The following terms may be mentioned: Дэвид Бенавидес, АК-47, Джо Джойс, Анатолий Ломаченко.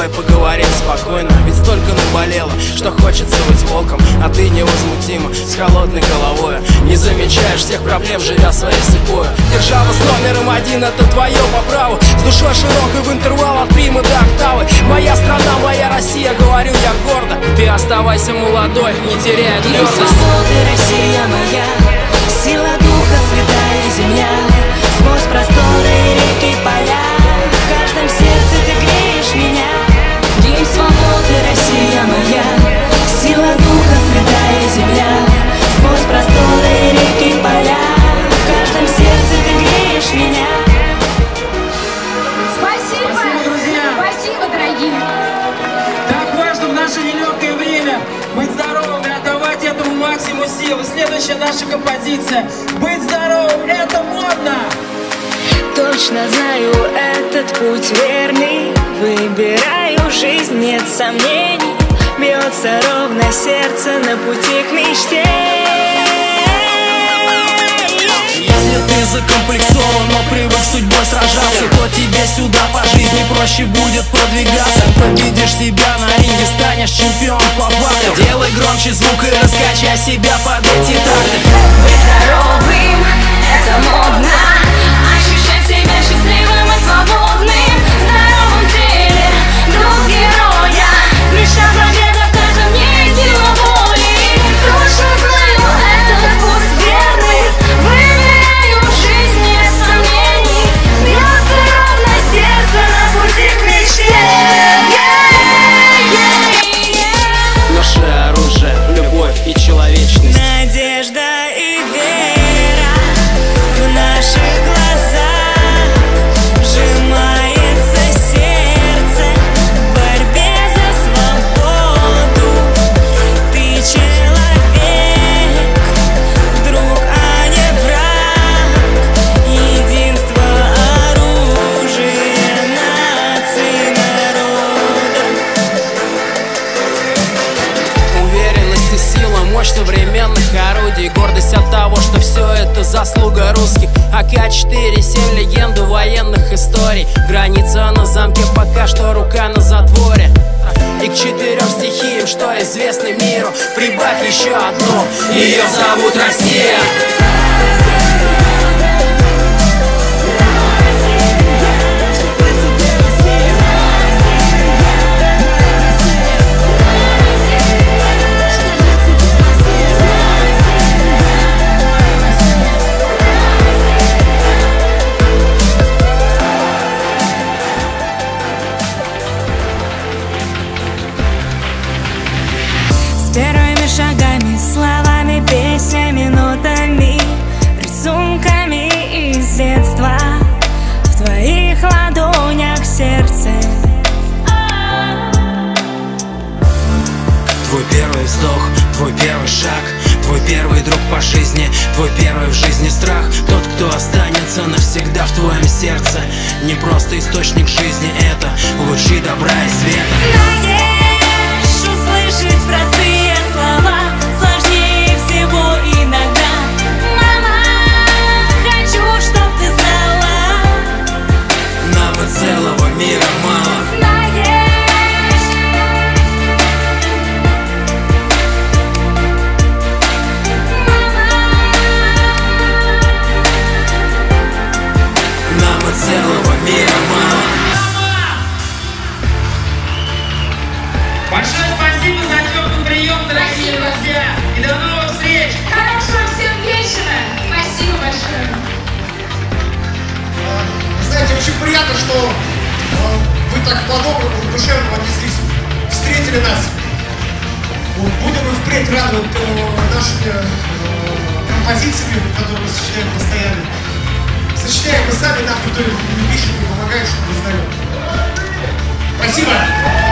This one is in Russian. давай поговорим спокойно, ведь столько наболело, что хочется быть волком, а ты невозмутима, с холодной головой. Не замечаешь всех проблем, живя своей слепой. Держава с номером один, это твое по праву, с душой широкой в интервал от примы до октавы. Моя страна, моя Россия, говорю я гордо, ты оставайся молодой, не теряй твердость. Ты, Россия моя, сила духа, святая земля, сквозь просторы, реки, поля, в каждом сердце ты греешь меня. Гимн свободы, Россия моя, сила духа, святая земля, сквозь просторы, реки, поля, в каждом сердце ты греешь меня. Спасибо, друзья! Спасибо, дорогие! Так важно в наше нелегкое время быть здоровыми, отдавать этому максимум силы. Следующая наша композиция. Быть здоровым, это модно! Точно знаю, этот путь верный, выбираю жизнь, нет сомнений. Бьется ровно сердце на пути к мечте. Если ты закомплексован, но привык с судьбой сражаться, то тебе сюда по жизни проще будет продвигаться. Победишь себя на ринге, станешь чемпион по батлу. Делай громче звук и раскачай себя под эти такты. Быть здоровым, это модно, ощущать себя счастливым и свободным. В здоровом теле дух героя, мечта победа в каждом дне сила воли. Точно знаю, этот путь верный, выбираю жизнь без сомнений. Бьется ровно сердце на пути к мечте. Наше оружие, любовь и человечность, надежда и вера в наших глазах. Гордость от того, что все это заслуга русских. АК-47, легенда военных историй. Граница на замке, пока что рука на затворе. И к 4 стихиям, что известны миру, прибавь еще одну, ее зовут Россия. Твой первый шаг, твой первый друг по жизни, твой первый в жизни страх. Тот, кто останется навсегда в твоем сердце, не просто источник жизни, это лучи добра и света. Знаешь, услышать простые слова сложнее всего иногда. Мама, хочу, чтоб ты знала, нам и целого мира мало. Целого мира мало. Большое спасибо за теплый прием, дорогие друзья, и до новых встреч. Хорошего всем вечера. Спасибо большое. Знаете, очень приятно, что вы так по-доброму, душевно отнеслись, встретили нас. Будем и впредь рады нашими композициями, которые сочиняем постоянно. Сочиняем мы сами, нам кто-то пишет и помогает, что мы знаем. Спасибо!